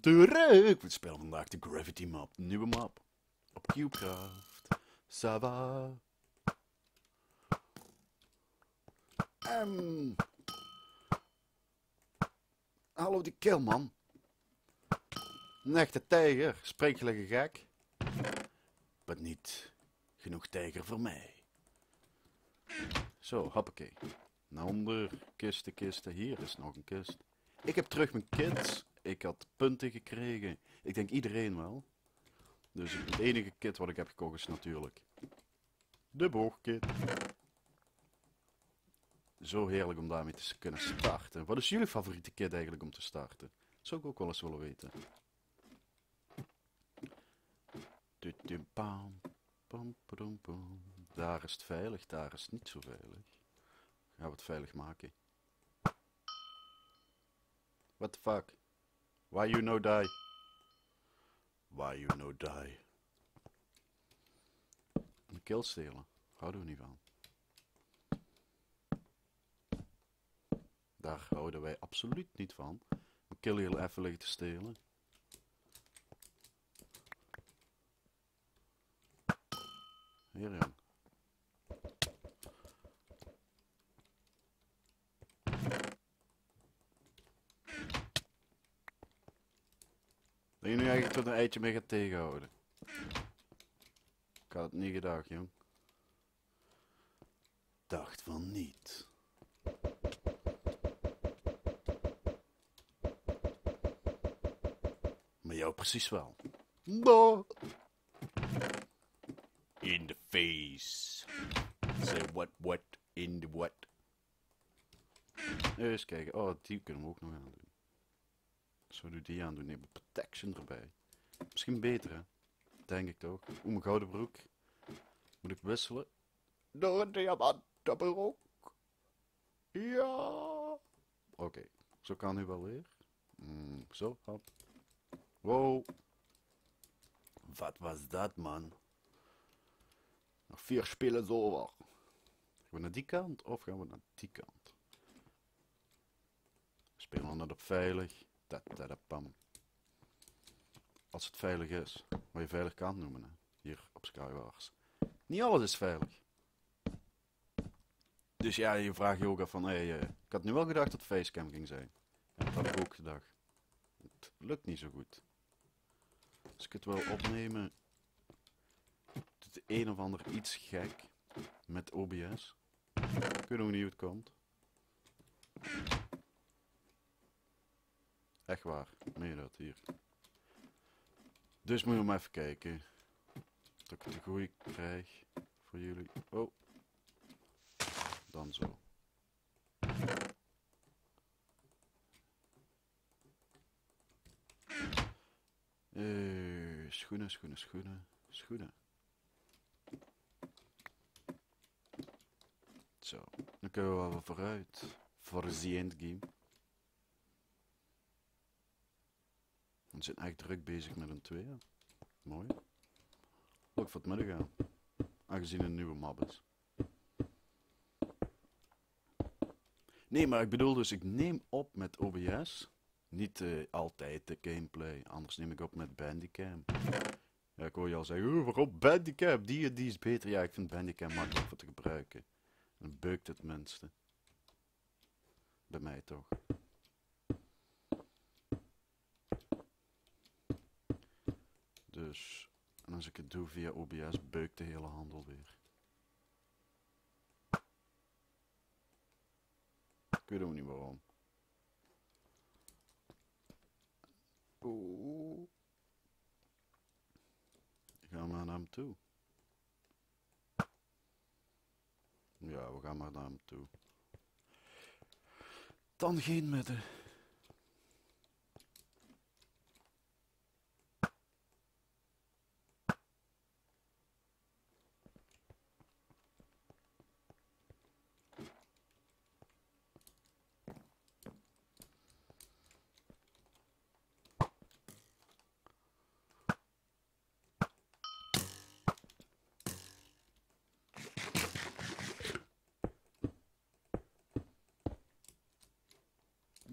welkom terug. We spelen vandaag de Gravity Map, de nieuwe map. Op Cubecraft. Sava. Hallo die kill, man. Een echte tijger. Spreek je lekker gek? Maar niet genoeg tijger voor mij. Zo, hoppakee. Naar onder. Kisten, kisten. Hier is nog een kist. Ik heb terug mijn kits. Ik had punten gekregen. Ik denk iedereen wel. Dus het enige kit wat ik heb gekocht is natuurlijk de boogkit. Zo heerlijk om daarmee te kunnen starten. Wat is jullie favoriete kit eigenlijk om te starten? Dat zou ik ook wel eens willen weten. Daar is het veilig, daar is het niet zo veilig. Gaan we het veilig maken. What the fuck? Why you no die? Why you no die? Een kill stelen, houden we niet van. Daar houden wij absoluut niet van. Een kill heel even liggen te stelen. Hier, jong. Dat je nu eigenlijk tot een eitje mee gaat tegenhouden. Ik had het niet gedacht, jong. Dacht van niet. Maar jou precies wel. Boah. In the face. Say what, in the what. Eens kijken. Oh, die kunnen we ook nog aan doen. Zo doe die aan doen. Neem protection erbij. Misschien beter, hè? Denk ik toch. Oeh, mijn gouden broek. Moet ik wisselen? Door een diamanten broek. Ja. Oké. Zo kan nu wel weer. Zo, hop. Wow. Wat was dat, man? Nog 4 spelers over. Gaan we naar die kant of gaan we naar die kant? Spelen we op veilig. Pam. Als het veilig is. Wat je veilig kan noemen. Hè? Hier op SkyWars. Niet alles is veilig. Dus ja, je vraagt je ook af van... Hey, ik had nu wel gedacht dat facecam ging zijn. Ja, dat had ik ook gedacht. Het lukt niet zo goed. Als ik het wil opnemen... Het een of ander iets gek met OBS. Ik weet nog niet hoe het komt. Echt waar, meen dat hier. Dus moet je maar even kijken. Dat ik het de goeie krijg voor jullie. Oh. Dan zo. Schoenen. Zo, dan kunnen we wel weer vooruit voor de endgame. We zijn echt druk bezig met een 2. Ja. Mooi. Ook voor het midden gaan. Aangezien een nieuwe map is. Nee, maar ik bedoel dus, ik neem op met OBS. Niet altijd de gameplay, anders neem ik op met Bandicam. Ja, ik hoor je al zeggen, waarom Bandicam? Die is beter. Ja, ik vind Bandicam makkelijk voor te gebruiken. Dan beukt het minste. Bij mij toch. Dus, en als ik het doe via OBS, beukt de hele handel weer. Ik weet ook niet waarom. Oeh. Ik ga maar naar hem toe. Ja, we gaan maar naar hem toe. Dan geen midden.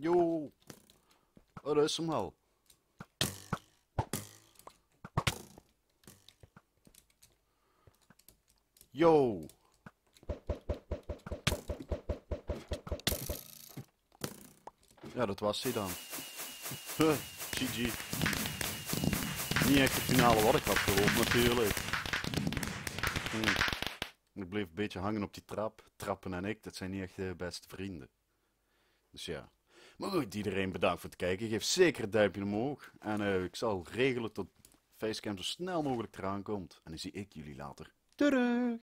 Yo, oh, dat is hem al. Yo! Ja, dat was hij dan. Huh, GG. Niet echt de finale wat ik had gehoopt, natuurlijk. Ik bleef een beetje hangen op die trap. Trappen en ik, dat zijn niet echt de beste vrienden. Dus ja. Maar goed, iedereen bedankt voor het kijken. Geef zeker een duimpje omhoog. En ik zal regelen tot Facecam zo snel mogelijk eraan komt. En dan zie ik jullie later. Doei!